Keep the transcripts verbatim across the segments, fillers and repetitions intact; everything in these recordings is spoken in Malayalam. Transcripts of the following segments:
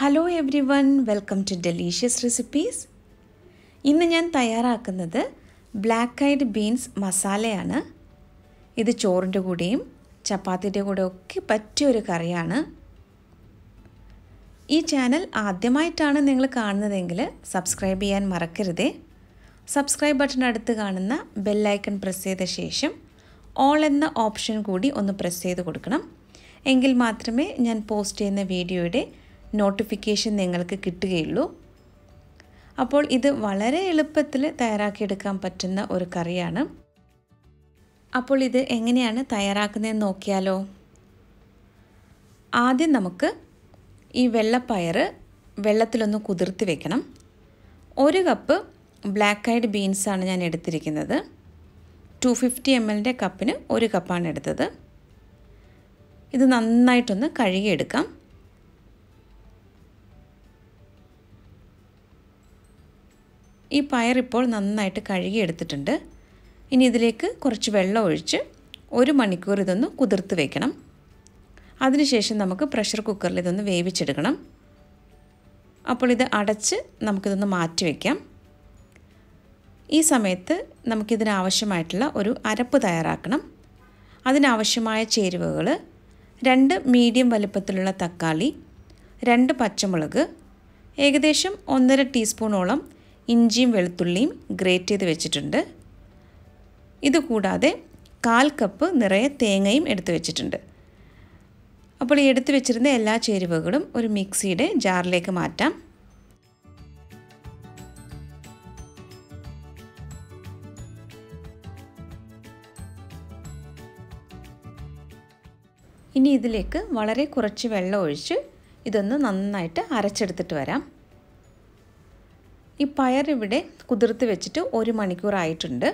Hello everyone, welcome to Delicious Recipes. ഇന്ന് ഞാൻ തയ്യാറാക്കുന്നത് ബ്ലാക്ക് ഐഡ് ബീൻസ് മസാലയാണ്. ഇത് ചോറിന്റെ കൂടെയും ചപ്പാത്തിയുടെ കൂടെയൊക്കെ പറ്റിയ ഒരു കറിയാണ്. ഈ ചാനൽ ആദ്യമായിട്ടാണ് നിങ്ങൾ കാണുന്നതെങ്കിൽ സബ്സ്ക്രൈബ് ചെയ്യാൻ മറക്കരുത്. സബ്സ്ക്രൈബ് ബട്ടൺ അടുത്ത് കാണുന്ന ബെൽ ഐക്കൺ പ്രസ് ചെയ്ത ശേഷം ഓൾ എന്ന ഓപ്ഷൻ കൂടി ഒന്ന് പ്രസ് ചെയ്തു കൊടുക്കണം. എങ്കിൽ മാത്രമേ ഞാൻ പോസ്റ്റ് ചെയ്യുന്ന വീഡിയോയുടെ നോട്ടിഫിക്കേഷൻ നിങ്ങൾക്ക് കിട്ടുകയുള്ളൂ. അപ്പോൾ ഇത് വളരെ എളുപ്പത്തിൽ തയ്യാറാക്കിയെടുക്കാൻ പറ്റുന്ന ഒരു കറിയാണ്. അപ്പോൾ ഇത് എങ്ങനെയാണ് തയ്യാറാക്കുന്നതെന്ന് നോക്കിയാലോ. ആദ്യം നമുക്ക് ഈ വെള്ളപ്പയർ വെള്ളത്തിലൊന്ന് കുതിർത്ത് വെക്കണം. ഒരു കപ്പ് ബ്ലാക്ക് ഐഡ് ബീൻസാണ് ഞാൻ എടുത്തിരിക്കുന്നത്. ടു ഫിഫ്റ്റി എം എല്ലിൻ്റെ കപ്പിന് ഒരു കപ്പാണ് എടുത്തത്. ഇത് നന്നായിട്ടൊന്ന് കഴുകിയെടുക്കാം. ഈ പയർ ഇപ്പോൾ നന്നായിട്ട് കഴുകിയെടുത്തിട്ടുണ്ട്. ഇനി ഇതിലേക്ക് കുറച്ച് വെള്ളം ഒഴിച്ച് ഒരു മണിക്കൂർ ഇതൊന്ന് കുതിർത്ത് വെക്കണം. അതിനുശേഷം നമുക്ക് പ്രഷർ കുക്കറിൽ ഇതൊന്ന് വേവിച്ചെടുക്കണം. അപ്പോൾ ഇത് അടച്ച് നമുക്കിതൊന്ന് മാറ്റി വയ്ക്കാം. ഈ സമയത്ത് നമുക്കിതിനാവശ്യമായിട്ടുള്ള ഒരു അരപ്പ് തയ്യാറാക്കണം. അതിനാവശ്യമായ ചേരുവകൾ: രണ്ട് മീഡിയം വലുപ്പത്തിലുള്ള തക്കാളി, രണ്ട് പച്ചമുളക്, ഏകദേശം ഒന്നര ടീസ്പൂണോളം ഇഞ്ചിയും വെളുത്തുള്ളിയും ഗ്രേറ്റ് ചെയ്ത് വെച്ചിട്ടുണ്ട്. ഇതുകൂടാതെ കാൽ കപ്പ് നിറയെ തേങ്ങയും എടുത്തു വെച്ചിട്ടുണ്ട്. അപ്പോൾ ഈ എടുത്തു വെച്ചിരുന്ന എല്ലാ ചേരുവകളും ഒരു മിക്സിയുടെ ജാറിലേക്ക് മാറ്റാം. ഇനി ഇതിലേക്ക് വളരെ കുറച്ച് വെള്ളം ഒഴിച്ച് ഇതൊന്ന് നന്നായിട്ട് അരച്ചെടുത്തിട്ട് വരാം. ഈ പയർ ഇവിടെ കുതിർത്ത് വെച്ചിട്ട് ഒരു മണിക്കൂറായിട്ടുണ്ട്.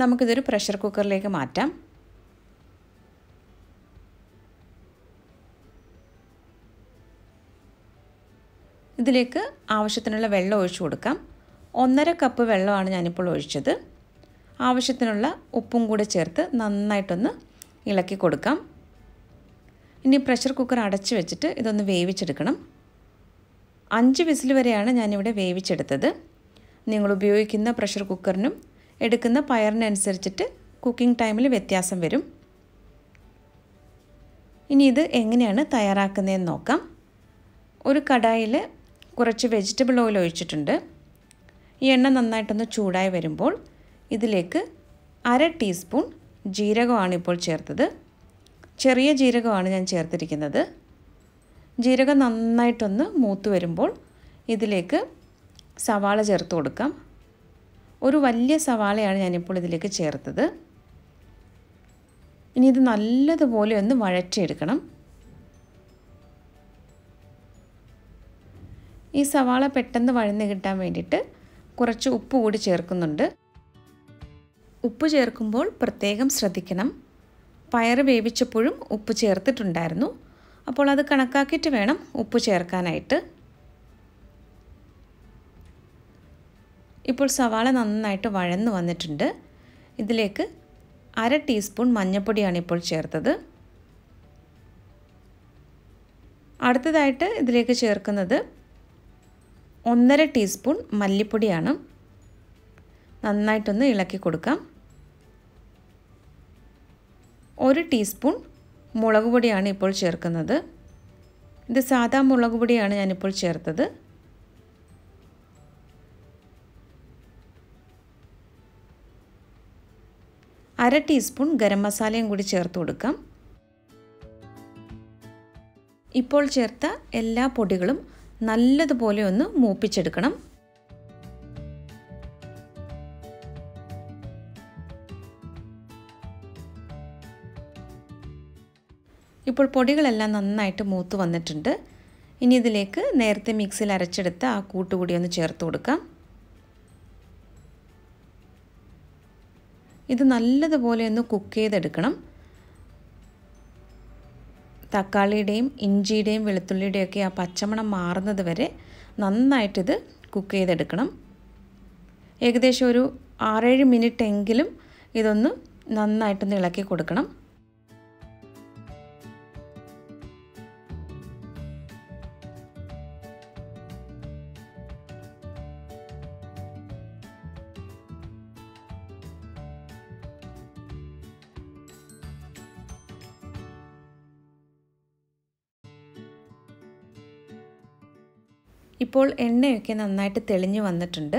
നമുക്കിതൊരു പ്രഷർ കുക്കറിലേക്ക് മാറ്റാം. ഇതിലേക്ക് ആവശ്യത്തിനുള്ള വെള്ളം ഒഴിച്ചു കൊടുക്കാം. ഒന്നര കപ്പ് വെള്ളമാണ് ഞാനിപ്പോൾ ഒഴിച്ചത്. ആവശ്യത്തിനുള്ള ഉപ്പും കൂടെ ചേർത്ത് നന്നായിട്ടൊന്ന് ഇളക്കി കൊടുക്കാം. ഇനി പ്രഷർ കുക്കർ അടച്ചു വെച്ചിട്ട് ഇതൊന്ന് വേവിച്ചെടുക്കണം. അഞ്ച് വിസിൽ വരെയാണ് ഞാനിവിടെ വേവിച്ചെടുത്തത്. നിങ്ങൾ ഉപയോഗിക്കുന്ന പ്രഷർ കുക്കറിനും എടുക്കുന്ന പയറിനനുസരിച്ചിട്ട് കുക്കിംഗ് ടൈമിൽ വ്യത്യാസം വരും. ഇനി ഇത് എങ്ങനെയാണ് തയ്യാറാക്കുന്നതെന്ന് നോക്കാം. ഒരു കടായിൽ കുറച്ച് വെജിറ്റബിൾ ഓയിൽ ഒഴിച്ചിട്ടുണ്ട്. ഈ എണ്ണ നന്നായിട്ടൊന്ന് ചൂടായി വരുമ്പോൾ ഇതിലേക്ക് അര ടീസ്പൂൺ ജീരകമാണ് ഇപ്പോൾ ചേർത്തത്. ചെറിയ ജീരകമാണ് ഞാൻ ചേർത്തിരിക്കുന്നത്. ജീരകം നന്നായിട്ടൊന്ന് മൂത്ത് വരുമ്പോൾ ഇതിലേക്ക് സവാള ചേർത്ത് കൊടുക്കാം. ഒരു വലിയ സവാളയാണ് ഞാനിപ്പോൾ ഇതിലേക്ക് ചേർത്തത്. ഇനി ഇത് നല്ലതുപോലെ ഒന്ന് വഴറ്റിയെടുക്കണം. ഈ സവാള പെട്ടെന്ന് വഴന്ന് കിട്ടാൻ വേണ്ടിയിട്ട് കുറച്ച് ഉപ്പ് കൂടി ചേർക്കുന്നുണ്ട്. ഉപ്പ് ചേർക്കുമ്പോൾ പ്രത്യേകം ശ്രദ്ധിക്കണം. പയർ വേവിച്ചപ്പോഴും ഉപ്പ് ചേർത്തിട്ടുണ്ടായിരുന്നു. അപ്പോൾ അത് കണക്കാക്കിയിട്ട് വേണം ഉപ്പ് ചേർക്കാനായിട്ട്. ഇപ്പോൾ സവാള നന്നായിട്ട് വഴന്ന് വന്നിട്ടുണ്ട്. ഇതിലേക്ക് അര ടീസ്പൂൺ മഞ്ഞൾപ്പൊടിയാണ് ഇപ്പോൾ ചേർത്തത്. അടുത്തതായിട്ട് ഇതിലേക്ക് ചേർക്കുന്നത് ഒന്നര ടീസ്പൂൺ മല്ലിപ്പൊടിയാണ്. നന്നായിട്ടൊന്ന് ഇളക്കി കൊടുക്കാം. ഒരു ടീസ്പൂൺ മുളക് പൊടിയാണ് ഇപ്പോൾ ചേർക്കുന്നത്. ഇത് സാധാ മുളക് പൊടിയാണ് ഞാനിപ്പോൾ ചേർത്തത്. അര ടീസ്പൂൺ ഗരം മസാലയും കൂടി ചേർത്ത് കൊടുക്കാം. ഇപ്പോൾ ചേർത്ത എല്ലാ പൊടികളും നല്ലതുപോലെ ഒന്ന് മൂപ്പിച്ചെടുക്കണം. ഇപ്പോൾ പൊടികളെല്ലാം നന്നായിട്ട് മൂത്ത് വന്നിട്ടുണ്ട്. ഇനി ഇതിലേക്ക് നേരത്തെ മിക്സിയിൽ അരച്ചെടുത്ത ആ കൂട്ടുകൂടി ഒന്ന് ചേർത്ത് കൊടുക്കാം. ഇത് നല്ലതുപോലെ ഒന്ന് കുക്ക് ചെയ്തെടുക്കണം. തക്കാളിയുടെയും ഇഞ്ചിയുടെയും വെളുത്തുള്ളിയുടെയൊക്കെ ആ പച്ചമണം മാറുന്നത് വരെ നന്നായിട്ടിത് കുക്ക് ചെയ്തെടുക്കണം. ഏകദേശം ഒരു ആറേഴ് മിനിറ്റ് എങ്കിലും ഇതൊന്ന് നന്നായിട്ടൊന്ന് ഇളക്കി കൊടുക്കണം. ഇപ്പോൾ എണ്ണയൊക്കെ നന്നായിട്ട് തെളിഞ്ഞു വന്നിട്ടുണ്ട്.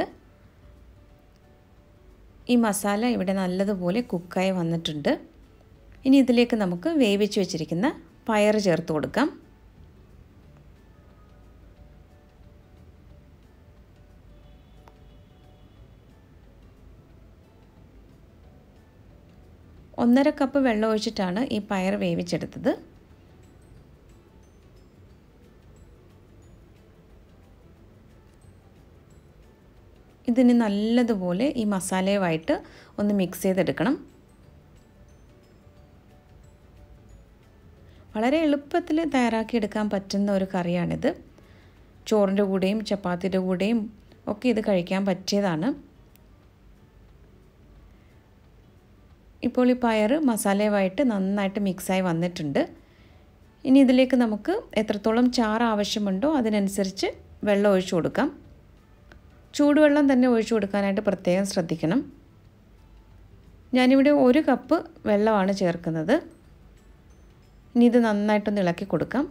ഈ മസാല ഇവിടെ നല്ലതുപോലെ കുക്കായി വന്നിട്ടുണ്ട്. ഇനി ഇതിലേക്ക് നമുക്ക് വേവിച്ച് വെച്ചിരിക്കുന്ന പയർ ചേർത്ത് കൊടുക്കാം. ഒന്നര കപ്പ് വെള്ളം ഒഴിച്ചിട്ടാണ് ഈ പയർ വേവിച്ചെടുത്തത്. ഇതിന് നല്ലതുപോലെ ഈ മസാലയുമായിട്ട് ഒന്ന് മിക്സ് ചെയ്തെടുക്കണം. വളരെ എളുപ്പത്തിൽ തയ്യാറാക്കിയെടുക്കാൻ പറ്റുന്ന ഒരു കറിയാണിത്. ചോറിൻ്റെ കൂടെയും ചപ്പാത്തിയുടെ കൂടെയും ഒക്കെ ഇത് കഴിക്കാൻ പറ്റിയതാണ്. ഇപ്പോൾ ഈ പയർ മസാലയുമായിട്ട് നന്നായിട്ട് മിക്സായി വന്നിട്ടുണ്ട്. ഇനി ഇതിലേക്ക് നമുക്ക് എത്രത്തോളം ചാറ് ആവശ്യമുണ്ടോ അതിനനുസരിച്ച് വെള്ളം ഒഴിച്ചു കൊടുക്കാം. ചൂടുവെള്ളം തന്നെ ഒഴിച്ചു കൊടുക്കാനായിട്ട് പ്രത്യേകം ശ്രദ്ധിക്കണം. ഞാനിവിടെ ഒരു കപ്പ് വെള്ളമാണ് ചേർക്കുന്നത്. ഇനി ഇത് നന്നായിട്ടൊന്ന് ഇളക്കി കൊടുക്കാം.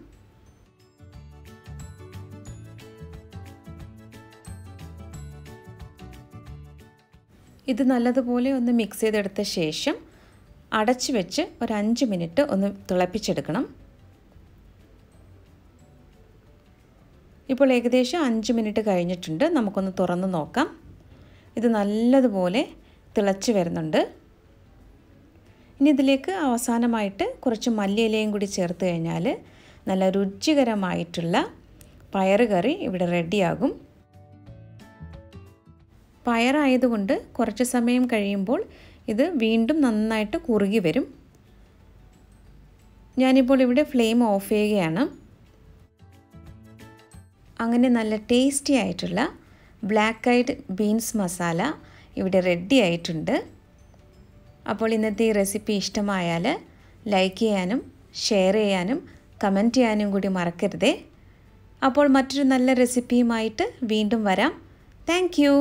ഇത് നല്ലതുപോലെ ഒന്ന് മിക്സ് ചെയ്തെടുത്ത ശേഷം അടച്ചു വെച്ച് ഒരു അഞ്ച് മിനിറ്റ് ഒന്ന് തിളപ്പിച്ചെടുക്കണം. ഇപ്പോൾ ഏകദേശം അഞ്ച് മിനിറ്റ് കഴിഞ്ഞിട്ടുണ്ട്. നമുക്കൊന്ന് തുറന്ന് നോക്കാം. ഇത് നല്ലതുപോലെ തിളച്ച് വരുന്നുണ്ട്. ഇനി ഇതിലേക്ക് അവസാനമായിട്ട് കുറച്ച് മല്ലിയിലയും കൂടി ചേർത്ത് കഴിഞ്ഞാൽ നല്ല രുചികരമായിട്ടുള്ള പയറുകറി ഇവിടെ റെഡിയാകും. പയറായതുകൊണ്ട് കുറച്ച് സമയം കഴിയുമ്പോൾ ഇത് വീണ്ടും നന്നായിട്ട് കുറുകി വരും. ഞാനിപ്പോൾ ഇവിടെ ഫ്ലെയിം ഓഫ് ചെയ്യുകയാണ്. അങ്ങനെ നല്ല ടേസ്റ്റി ആയിട്ടുള്ള ബ്ലാക്ക് ഐഡ് ബീൻസ് മസാല ഇവിടെ റെഡി ആയിട്ടുണ്ട്. അപ്പോൾ ഇന്നത്തെ ഈ റെസിപ്പി ഇഷ്ടമായാൽ ലൈക്ക് ചെയ്യാനും ഷെയർ ചെയ്യാനും കമൻറ്റ് ചെയ്യാനും കൂടി മറക്കരുതേ. അപ്പോൾ മറ്റൊരു നല്ല റെസിപ്പിയുമായിട്ട് വീണ്ടും വരാം. Thank U.